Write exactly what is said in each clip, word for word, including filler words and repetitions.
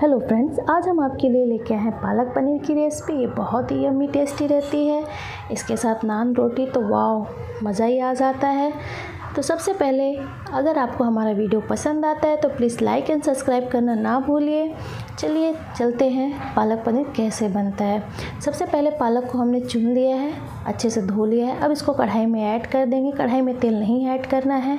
Hello friends, आज हम आपके लिए लेके आए हैं पालक पनीर की रेसिपी। ये बहुत ही यम्मी टेस्टी रहती है। इसके साथ नान रोटी तो वाह, मज़ा ही आ जाता है। तो सबसे पहले अगर आपको हमारा वीडियो पसंद आता है तो प्लीज़ लाइक एंड सब्सक्राइब करना ना भूलिए। चलिए चलते हैं, पालक पनीर कैसे बनता है। सबसे पहले पालक को हमने चुन लिया है, अच्छे से धो लिया है। अब इसको कढ़ाई में ऐड कर देंगे। कढ़ाई में तेल नहीं ऐड करना है,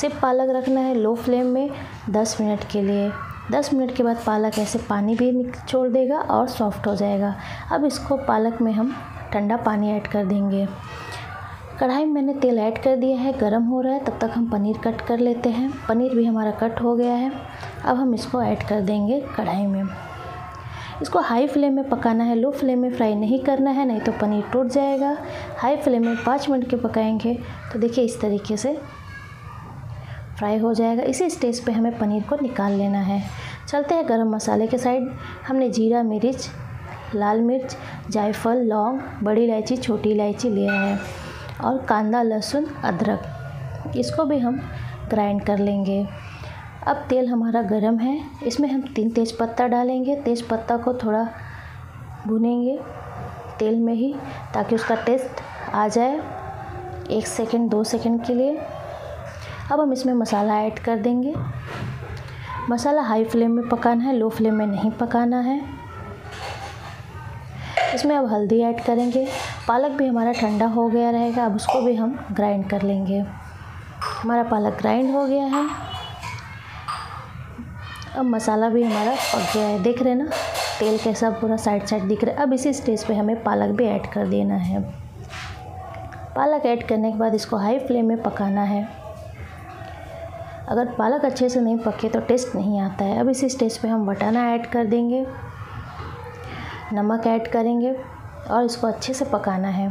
सिर्फ पालक रखना है लो फ्लेम में दस मिनट के लिए। दस मिनट के बाद पालक ऐसे पानी भी छोड़ देगा और सॉफ्ट हो जाएगा। अब इसको पालक में हम ठंडा पानी ऐड कर देंगे। कढ़ाई में मैंने तेल ऐड कर दिया है, गरम हो रहा है। तब तक हम पनीर कट कर लेते हैं। पनीर भी हमारा कट हो गया है। अब हम इसको ऐड कर देंगे कढ़ाई में। इसको हाई फ्लेम में पकाना है, लो फ्लेम में फ्राई नहीं करना है, नहीं तो पनीर टूट जाएगा। हाई फ्लेम में पाँच मिनट के पकाएंगे तो देखिए इस तरीके से फ्राई हो जाएगा। इसी स्टेज पे हमें पनीर को निकाल लेना है। चलते हैं गरम मसाले के साइड। हमने जीरा, मिर्च, लाल मिर्च, जायफल, लौंग, बड़ी इलायची, छोटी इलायची लिया है और कांदा, लहसुन, अदरक, इसको भी हम ग्राइंड कर लेंगे। अब तेल हमारा गरम है, इसमें हम तीन तेज़पत्ता डालेंगे। तेज़पत्ता को थोड़ा भुनेंगे तेल में ही ताकि उसका टेस्ट आ जाए, एक सेकेंड दो सेकेंड के लिए। अब हम इसमें मसाला ऐड कर देंगे। मसाला हाई फ्लेम में पकाना है, लो फ्लेम में नहीं पकाना है। इसमें अब हल्दी ऐड करेंगे। पालक भी हमारा ठंडा हो गया रहेगा, अब उसको भी हम ग्राइंड कर लेंगे। हमारा पालक ग्राइंड हो गया है। अब मसाला भी हमारा पक गया है, देख रहे ना, तेल कैसा पूरा साइड साइड दिख रहा है। अब इसी स्टेज पे हमें पालक भी ऐड कर देना है। पालक ऐड करने के बाद इसको हाई फ्लेम में पकाना है। अगर पालक अच्छे से नहीं पके तो टेस्ट नहीं आता है। अब इसी स्टेज पे हम वटाना ऐड कर देंगे, नमक ऐड करेंगे और इसको अच्छे से पकाना है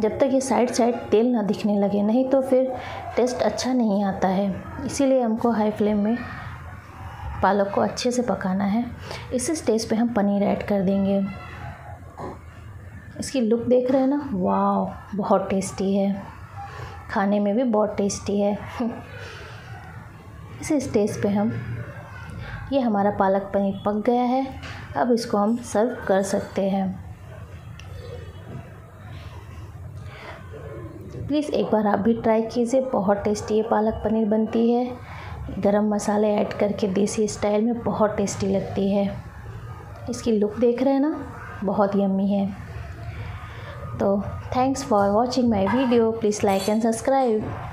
जब तक ये साइड साइड तेल ना दिखने लगे, नहीं तो फिर टेस्ट अच्छा नहीं आता है। इसीलिए हमको हाई फ्लेम में पालक को अच्छे से पकाना है। इसी स्टेज पे हम पनीर ऐड कर देंगे। इसकी लुक देख रहे हैं ना, वाह, बहुत टेस्टी है, खाने में भी बहुत टेस्टी है। इस स्टेज पे हम, ये हमारा पालक पनीर पक गया है। अब इसको हम सर्व कर सकते हैं। प्लीज़ एक बार आप भी ट्राई कीजिए, बहुत टेस्टी ये पालक पनीर बनती है। गरम मसाले ऐड करके देसी स्टाइल में बहुत टेस्टी लगती है। इसकी लुक देख रहे हैं ना, बहुत यम्मी है। तो thanks for watching my video. Please like and subscribe.